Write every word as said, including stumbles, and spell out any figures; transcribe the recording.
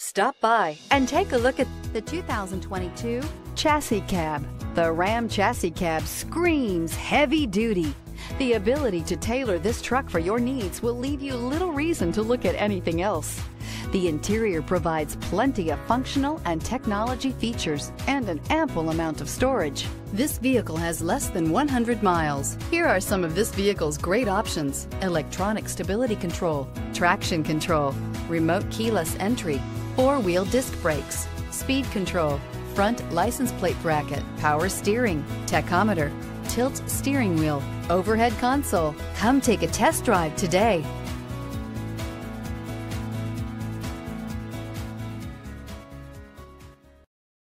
Stop by and take a look at the two thousand twenty-two Chassis Cab. The Ram Chassis Cab screams heavy duty. The ability to tailor this truck for your needs will leave you little reason to look at anything else. The interior provides plenty of functional and technology features and an ample amount of storage. This vehicle has less than one hundred miles. Here are some of this vehicle's great options: electronic stability control, traction control, remote keyless entry, four-wheel disc brakes, speed control, front license plate bracket, power steering, tachometer, tilt steering wheel, overhead console. Come take a test drive today.